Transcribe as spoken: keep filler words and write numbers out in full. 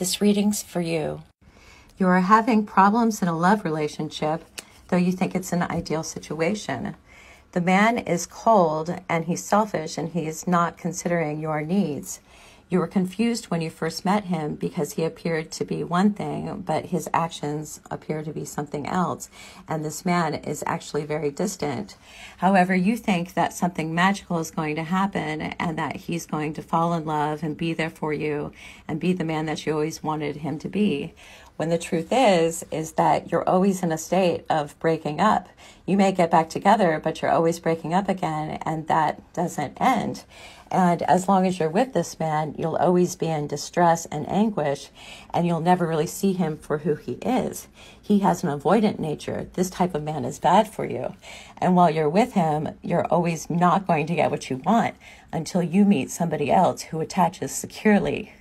This reading's for you. You are having problems in a love relationship, though you think it's an ideal situation. The man is cold and he's selfish and he is not considering your needs. You were confused when you first met him because he appeared to be one thing, but his actions appear to be something else. And this man is actually very distant. However, you think that something magical is going to happen and that he's going to fall in love and be there for you and be the man that you always wanted him to be. When the truth is, is that you're always in a state of breaking up. You may get back together, but you're always breaking up again, and that doesn't end. And as long as you're with this man, you'll always be in distress and anguish, and you'll never really see him for who he is. He has an avoidant nature. This type of man is bad for you. And while you're with him, you're always not going to get what you want until you meet somebody else who attaches securely,